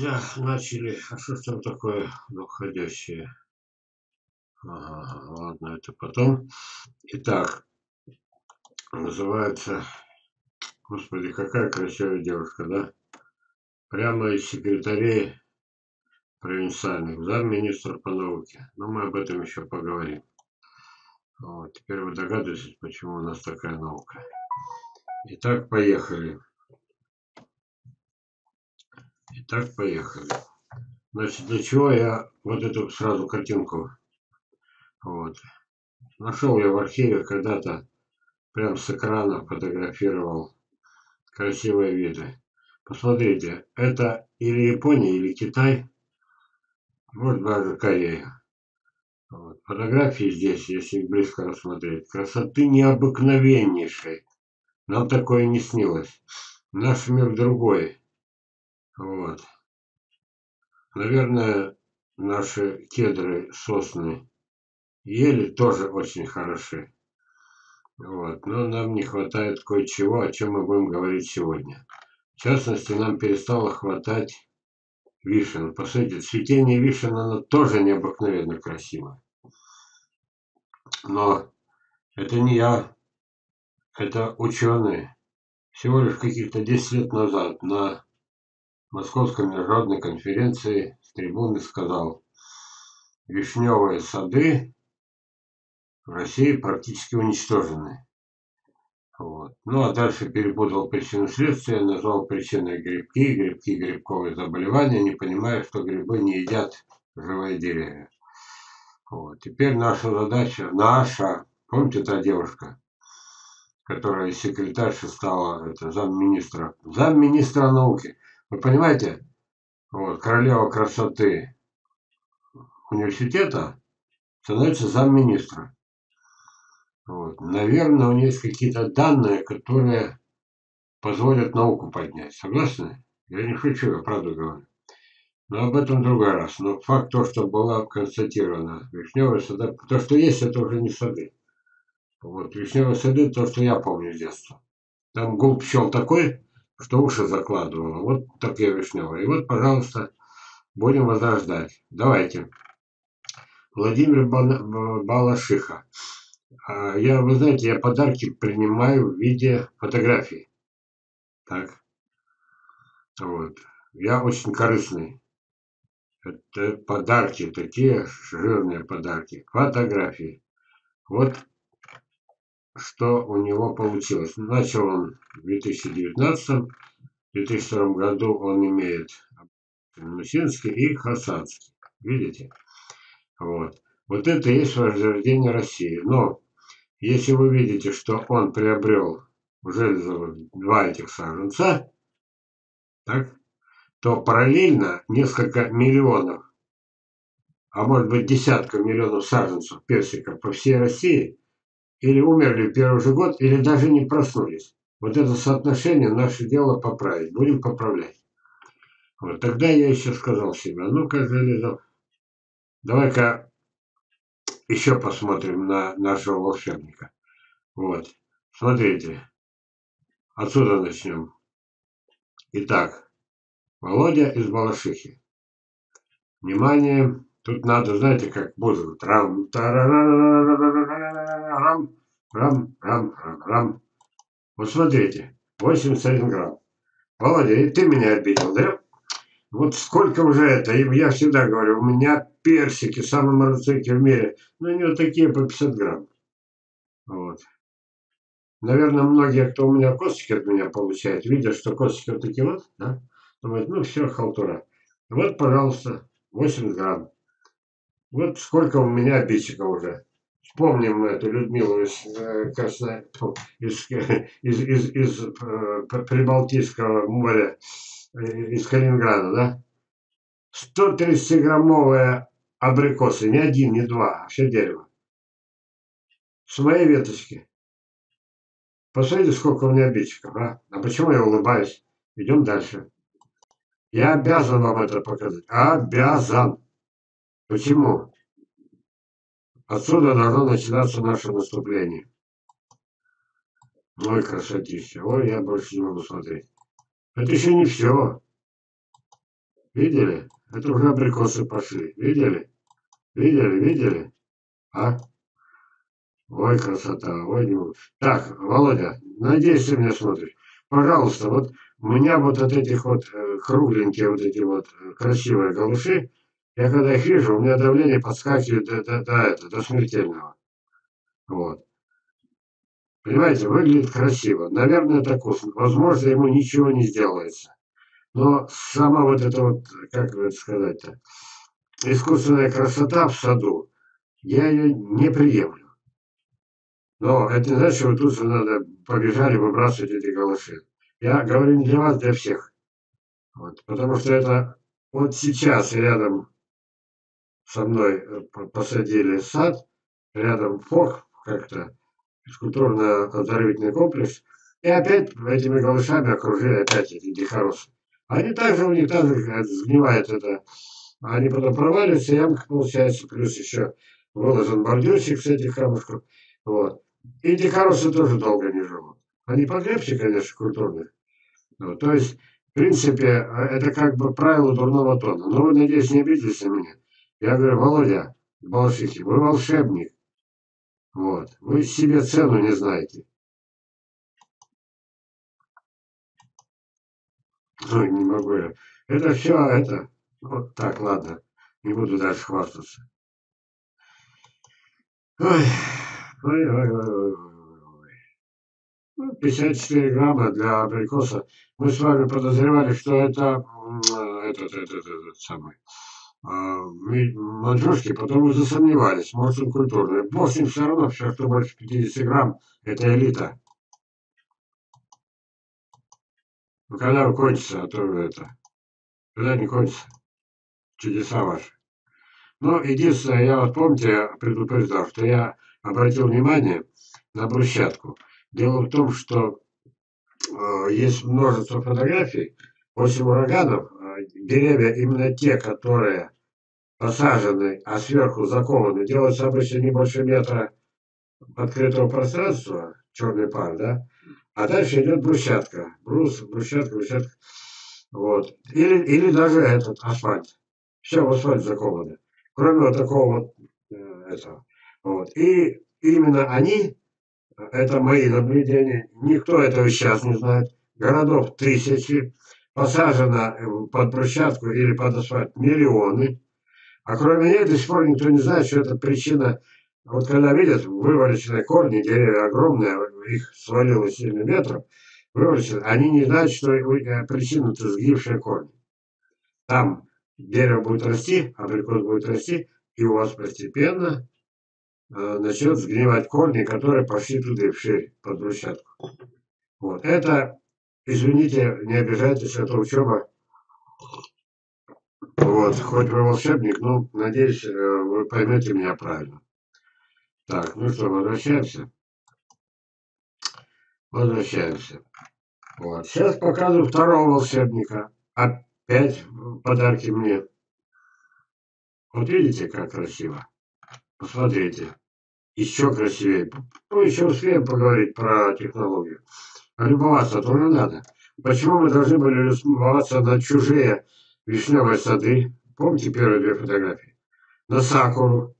друзья, начали. А что ж там такое уходящее? Ага, ладно, это потом. Итак, называется... Господи, какая красивая девушка, да? Прямо из секретарей провинциальных, замминистра по науке. Но мы об этом еще поговорим. Вот, теперь вы догадываетесь, почему у нас такая наука. Итак, поехали. Итак, поехали. Значит, для чего я вот эту сразу картинку вот нашел я в архиве когда-то, прям с экрана фотографировал красивые виды. Посмотрите, это или Япония, или Китай, может даже Корея. Вот. Фотографии здесь, если близко рассмотреть, красоты необыкновеннейшей. Нам такое не снилось. Наш мир другой. Вот. Наверное, наши кедры, сосны, ели тоже очень хороши. Вот. Но нам не хватает кое-чего, о чем мы будем говорить сегодня. В частности, нам перестало хватать вишен. Посмотрите, цветение вишен, оно тоже необыкновенно красиво. Но это не я, это ученые. Всего лишь каких-то 10 лет назад на Московской международной конференции с трибуны сказал: вишневые сады в России практически уничтожены. Вот. Ну а дальше перепутал причину следствия, назвал причиной грибки, грибковые заболевания, не понимая, что грибы не едят живые деревья. Вот. Теперь наша задача, помните та девушка, которая секретарша стала, это замминистра науки. Вы понимаете, вот, королева красоты университета становится замминистра. Вот. Наверное, у нее есть какие-то данные, которые позволят науку поднять. Согласны? Я не шучу, я правду говорю. Но об этом в другой раз. Но факт то, что была констатирована вишневые сады, то, что есть, это уже не сады. Вот вишневые сады, то, что я помню с детства. Там гул пчел такой, что уши закладывало. Вот такие вишневые. И вот, пожалуйста, будем возрождать. Давайте. Владимир Балашиха. Я, вы знаете, я подарки принимаю в виде фотографий. Так. Вот. Я очень корыстный. Это подарки, такие жирные подарки. Фотографии. Вот что у него получилось. Начал он в 2019-м. В 2002 году он имеет Мусинский и Хасанский. Видите? Вот. Вот это и есть возрождение России. Но если вы видите, что он приобрел в Железово два этих саженца, так, то параллельно несколько миллионов, а может быть десятков миллионов саженцев персика по всей России или умерли в первый же год, или даже не проснулись. Вот это соотношение наше дело поправить. Будем поправлять. Вот тогда я еще сказал себе: ну-ка, Железов, давай-ка еще посмотрим на нашего волшебника. Вот. Смотрите. Отсюда начнем. Итак. Володя из Балашихи. Внимание. Тут надо, знаете, как музыка. Трам-тарарам. Вот смотрите. 81 грамм. Володя, и ты меня обидел, да? Вот сколько уже это, я всегда говорю, у меня персики, самые марцики в мире, но они вот такие по 50 грамм. Вот. Наверное, многие, кто у меня косточки от меня получает, видят, что косточки вот такие вот, да? Думают, ну все, халтура. Вот, пожалуйста, 80 грамм. Вот сколько у меня обидчиков уже. Вспомним эту Людмилу из Прибалтийского моря. Из Калининграда, да? 130-граммовые абрикосы, не один, не два, а все дерево. С моей веточки. Посмотрите, сколько у меня обидчиков, а? А почему я улыбаюсь? Идем дальше. Я обязан вам это показать. Обязан. Почему? Отсюда должно начинаться наше наступление. Ой, красотища. Ой, я больше не могу смотреть. Это еще не все. Видели? Это уже абрикосы пошли. Видели? Видели? Видели? А? Ой, красота, ой, не могу. Так, Володя, надеюсь, ты меня смотришь. Пожалуйста, вот у меня вот от этих вот кругленькие, вот эти вот красивые галуши, я когда их вижу, у меня давление подскакивает до смертельного. Вот. Понимаете, выглядит красиво. Наверное, это вкусно. Возможно, ему ничего не сделается. Но сама вот эта вот, как это сказать-то, искусственная красота в саду, я ее не приемлю. Но это не значит, что вы тут надо побежали выбрасывать эти галоши. Я говорю не для вас, для всех. Вот. Потому что это вот сейчас рядом со мной посадили сад, рядом фок как-то, физкультурно-оздоровительный комплекс, и опять этими галышами окружили опять эти дикоросы. Они также у них сгнивает это. Они потом проваливаются, ямка получается, плюс еще выложен бордюрчик с этих камушков. Вот. И дикоросы тоже долго не живут. Они покрепче, конечно, культурных. Ну, то есть, в принципе, это как бы правило дурного тона. Но вы, надеюсь, не обиделись на меня. Я говорю, Володя Балашихи, вы волшебник. Вот. Вы себе цену не знаете. Ну, не могу я. Это все, это... Вот так, ладно. Не буду дальше хвастаться. Ой. Ой-ой-ой. 54 грамма для абрикоса. Мы с вами подозревали, что это этот самый. Маньчжурский, потом вы засомневались, может он культурный. Бог с ним, все равно, все, что больше 50 грамм, это элита. Но когда вы кончится, а то это. Когда не кончится. Чудеса ваши. Но единственное, я вот помните, предупреждал, что я обратил внимание на брусчатку. Дело в том, что есть множество фотографий, 8 ураганов, деревья, именно те, которые посажены, а сверху закованы, делаются обычно не больше метра открытого пространства, черный пар, да, а дальше идет брусчатка, брусчатка, вот, или даже этот асфальт, все в асфальт закованы, кроме вот такого вот этого. Вот. И именно они, это мои наблюдения, никто этого сейчас не знает, городов тысячи, посажено под брусчатку или под асфальт миллионы, а кроме них до сих пор никто не знает, что это причина, вот когда видят вывороченные корни, деревья огромные, их свалилось 7 метров, вывороченные, они не знают, что причина это сгнившие корни. Там дерево будет расти, абрикос будет расти, и у вас постепенно начнет сгнивать корни, которые пошли туда и вширь, под брусчатку. Вот. Это, извините, не обижайтесь, это учеба. Вот, хоть вы волшебник, но, надеюсь, вы поймете меня правильно. Так, ну что, возвращаемся. Возвращаемся. Вот. Сейчас показываю второго волшебника. Опять подарки мне. Вот видите, как красиво. Посмотрите, еще красивее. Ну, еще успеем поговорить про технологию. А любоваться тоже надо. Почему мы должны были любоваться на чужие вишневые сады? Помните первые две фотографии? На сакуру.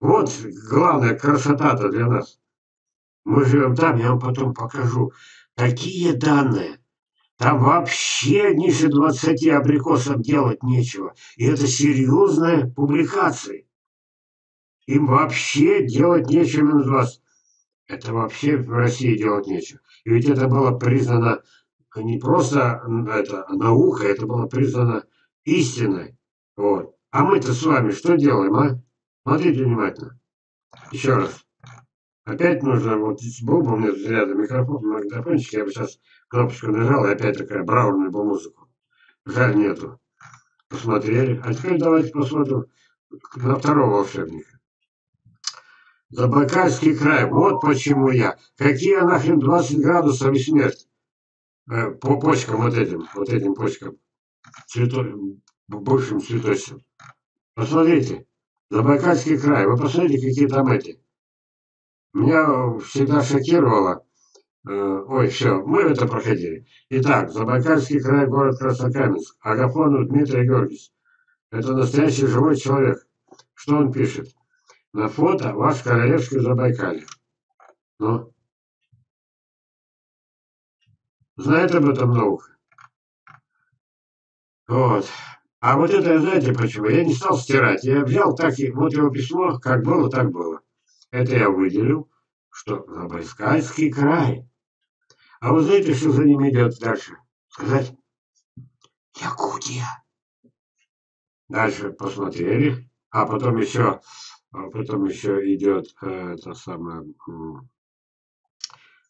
Вот главная красота-то для нас. Мы живем там, я вам потом покажу. Такие данные. Там вообще ниже 20 абрикосов делать нечего. И это серьезные публикации. Им вообще делать нечего минус 20. Это вообще в России делать нечего. И ведь это было признано не просто это, наука, это было признано истиной. Вот. А мы-то с вами что делаем, а? Смотрите внимательно. Еще раз. Опять нужно, вот был бы у меня рядом микрофончик, я бы сейчас кнопочку нажал, и опять такая браурная бы музыку. Жаль, нету. Посмотрели. А теперь давайте посмотрим на второго волшебника. Забайкальский край. Вот почему я. Какие нахрен 20 градусов и смерть. По почкам вот этим почкам. Бывшим цветочкам. Посмотрите. Забайкальский край. Вы посмотрите, какие там эти. Меня всегда шокировало. Ой, все, мы это проходили. Итак, Забайкальский край, город Краснокаменск. Агафонов Дмитрий Георгиевич. Это настоящий живой человек. Что он пишет? На фото ваш королевский Забайкалье. Ну? Знает об этом наука? Вот. А вот это, знаете почему? Я не стал стирать. Я взял так, и вот его письмо, как было, так было. Это я выделил, что Забайкальский край. А вы знаете, что за ним идет дальше? Сказать? Якутия. Дальше посмотрели. А потом еще идет это самое.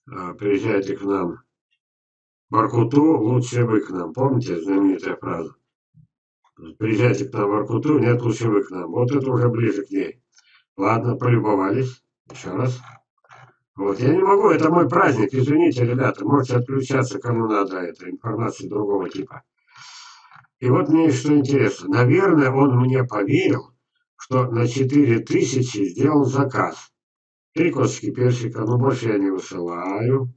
Приезжайте к нам. Воркуту, лучше вы к нам. Помните знаменитая фраза? Приезжайте к нам в Воркуту, нет, лучше вы к нам. Вот это уже ближе к ней. Ладно, полюбовались. Еще раз. Вот, я не могу, это мой праздник, извините, ребята, можете отключаться, кому надо, это информация другого типа. И вот мне что интересно. Наверное, он мне поверил, что на 4000 сделал заказ. 3 косточки персика, но больше я не высылаю.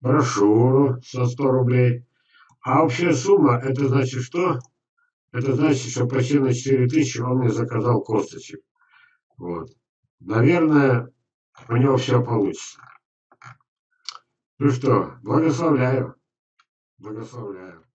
Брошюру со 100 рублей. А общая сумма, это значит что? Это значит, что почти на 4000 он мне заказал косточек. Вот. Наверное, у него все получится. Ну что, благословляю. Благословляю.